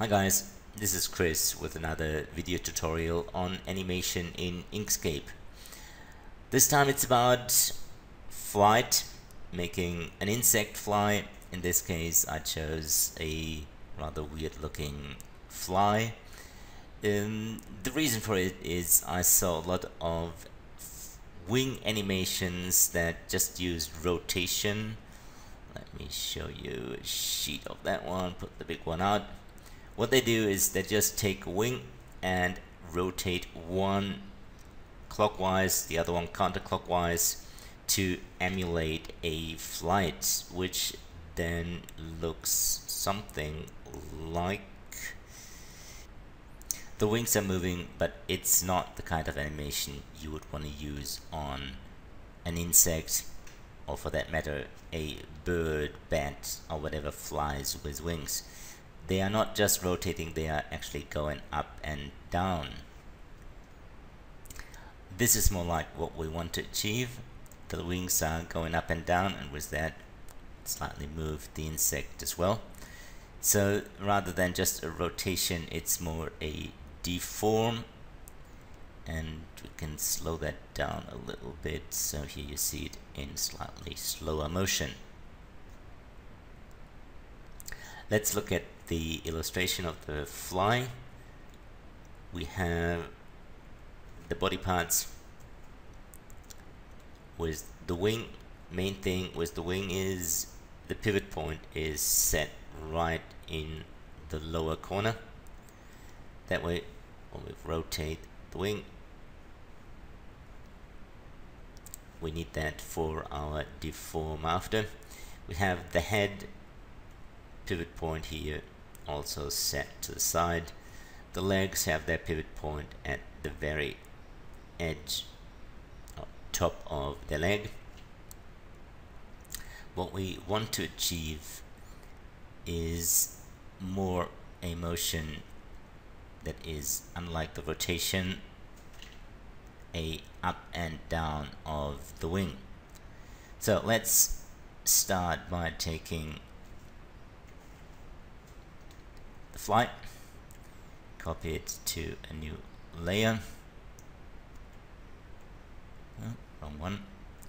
Hi guys, this is Chris with another video tutorial on animation in Inkscape. This time it's about flight, making an insect fly. In this case I chose a rather weird looking fly. The reason for it is I saw a lot of wing animations that just used rotation. Let me show you a sheet of that one, put the big one out. What they do is they just take a wing and rotate one clockwise, the other one counterclockwise to emulate a flight, which then looks something like the wings are moving, but it's not the kind of animation you would want to use on an insect, or for that matter a bird, bat, or whatever flies with wings. They are not just rotating, they are actually going up and down. This is more like what we want to achieve. The wings are going up and down, and with that slightly move the insect as well. So rather than just a rotation, it's more a deform, and we can slow that down a little bit. So here you see it in slightly slower motion. Let's look at the illustration of the fly. We have the body parts with the wing. Main thing with the wing is the pivot point is set right in the lower corner. That way when we rotate the wing, we need that for our deform after. We have the head pivot point here also set to the side. The legs have their pivot point at the very edge or top of the leg. What we want to achieve is more a motion that is unlike the rotation, a up and down of the wing. So let's start by taking the flight, copy it to a new layer. Oh, wrong one.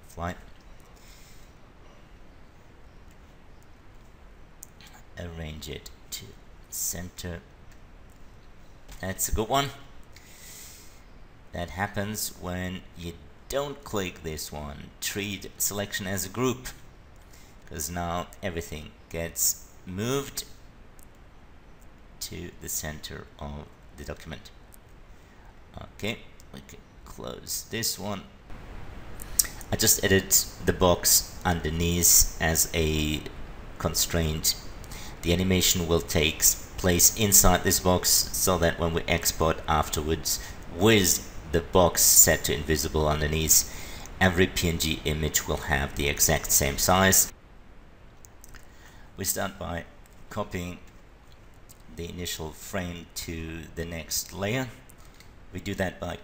Flight. Arrange it to center. That's a good one. That happens when you don't click this one. Treat selection as a group, because now everything gets moved to the center of the document. Okay, we can close this one. I just added the box underneath as a constraint. The animation will take place inside this box, so that when we export afterwards with the box set to invisible underneath, every PNG image will have the exact same size. We start by copying the initial frame to the next layer. We do that by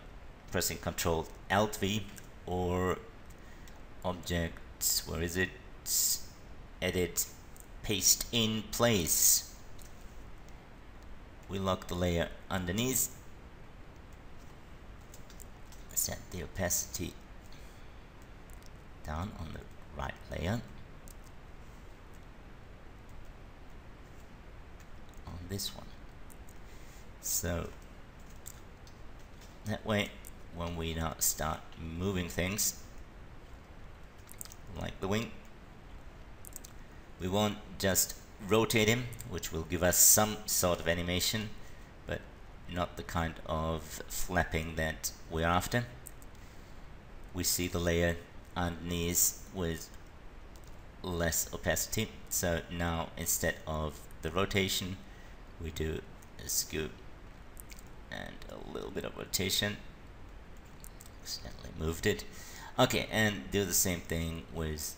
pressing Ctrl Alt V or Object, where is it? Edit, Paste in Place. We lock the layer underneath, set the opacity down on the right layer. This one, so that way when we now start moving things like the wing, we won't just rotate him, which will give us some sort of animation, but not the kind of flapping that we're after. We see the layer underneath with less opacity, so now instead of the rotation we do a scoop and a little bit of rotation. Accidentally moved it. Okay, and do the same thing with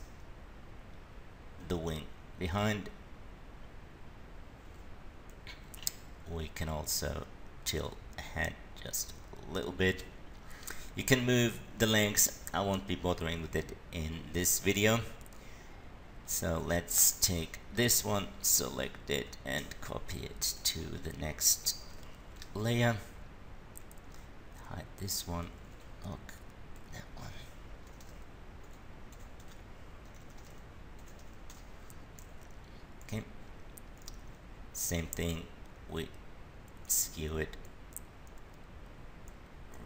the wing behind. We can also tilt the head just a little bit. You can move the legs. I won't be bothering with it in this video. So let's take this one, select it, and copy it to the next layer. Hide this one, lock that one. Okay. Same thing, we skew it,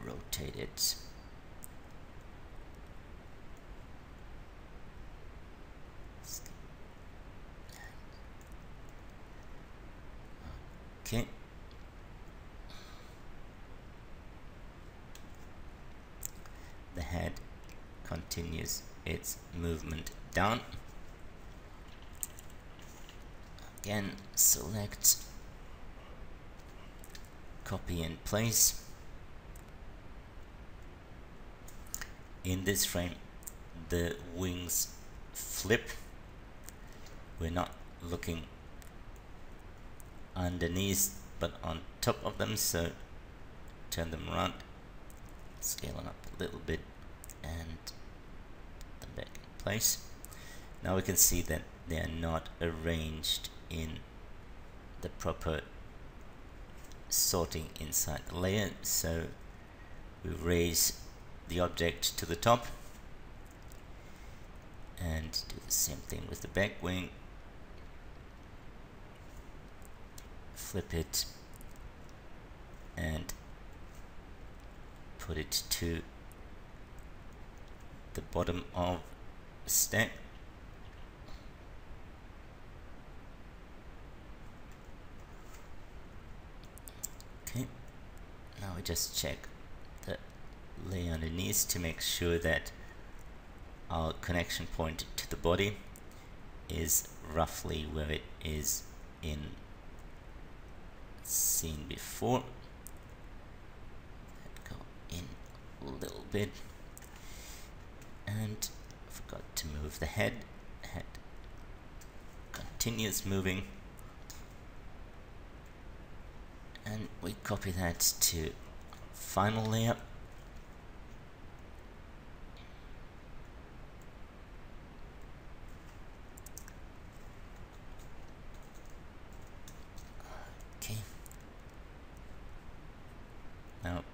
rotate it. Okay. The head continues its movement down. Again, select, copy and place. In this frame, the wings flip. We're not looking underneath but on top of them, so turn them around, scale them up a little bit and put them back in place. Now we can see that they are not arranged in the proper sorting inside the layer, so we raise the object to the top and do the same thing with the back wing. Flip it and put it to the bottom of the stack. Okay, now we just check the layer underneath to make sure that our connection point to the body is roughly where it is in seen before. Go in a little bit, and forgot to move the head. Head continues moving, and we copy that to final layer.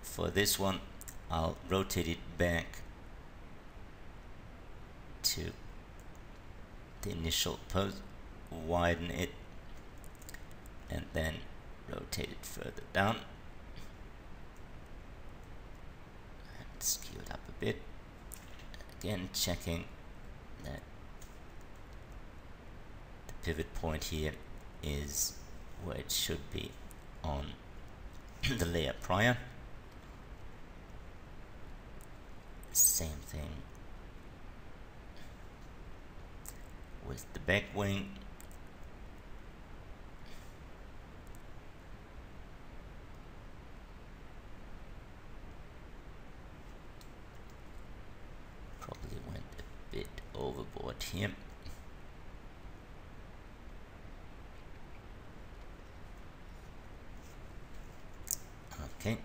For this one, I'll rotate it back to the initial pose, widen it, and then rotate it further down and skew it up a bit. Again, checking that the pivot point here is where it should be on the layer prior. Same thing with the back wing. Probably went a bit overboard here. Okay.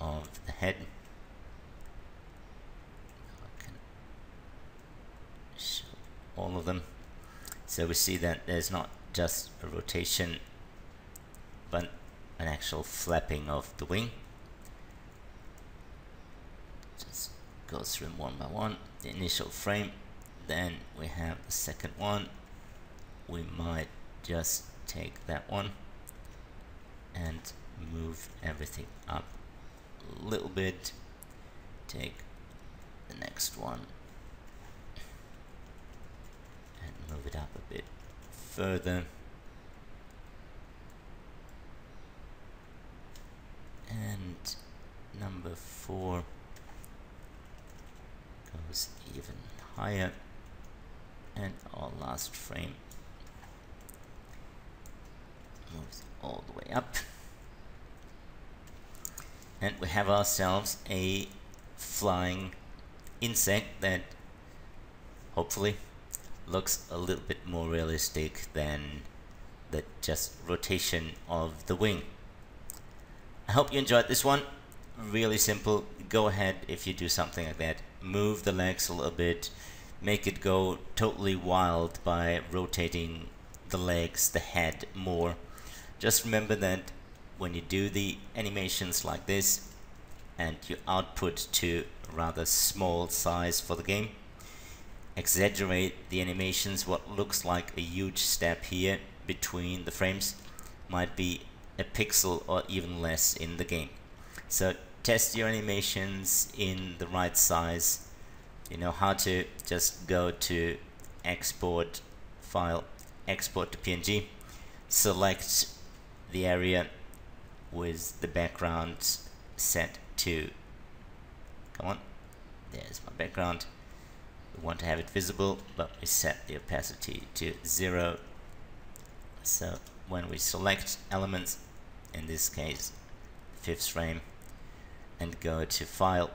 Of the head. I can show all of them. So we see that there's not just a rotation but an actual flapping of the wing. Just goes through one by one. The initial frame, then we have the second one. We might just take that one and move everything up a little bit, take the next one and move it up a bit further, and number 4 goes even higher, and our last frame moves all the way up. And we have ourselves a flying insect that hopefully looks a little bit more realistic than the just rotation of the wing. I hope you enjoyed this one. really simple. Go ahead, if you do something like that, move the Lexel a bit, make it go totally wild by rotating the legs, the head more. Just remember that when you do the animations like this and you output to rather small size for the game, exaggerate the animations. What looks like a huge step here between the frames might be a pixel or even less in the game. So test your animations in the right size. You know how to. Just go to export file, export to PNG, select the area with the background set to, come on, there's my background. We want to have it visible, but we set the opacity to 0. So when we select elements, in this case 5th frame, and go to file,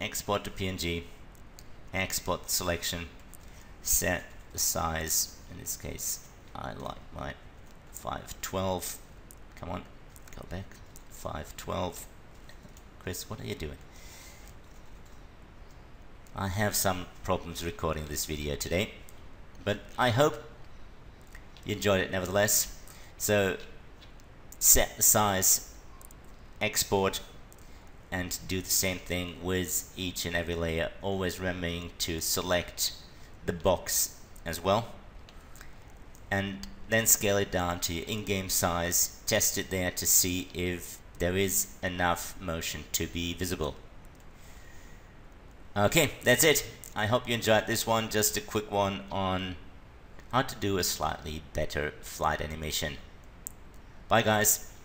export to PNG, export selection, set the size. In this case I like my 512, come on, go back, 512. Chris, what are you doing? I have some problems recording this video today, but I hope you enjoyed it nevertheless. So set the size, export, and do the same thing with each and every layer, always remembering to select the box as well, and then scale it down to your in-game size. Test it there to see if there is enough motion to be visible. Okay, that's it. I hope you enjoyed this one, just a quick one on how to do a slightly better flight animation. Bye guys.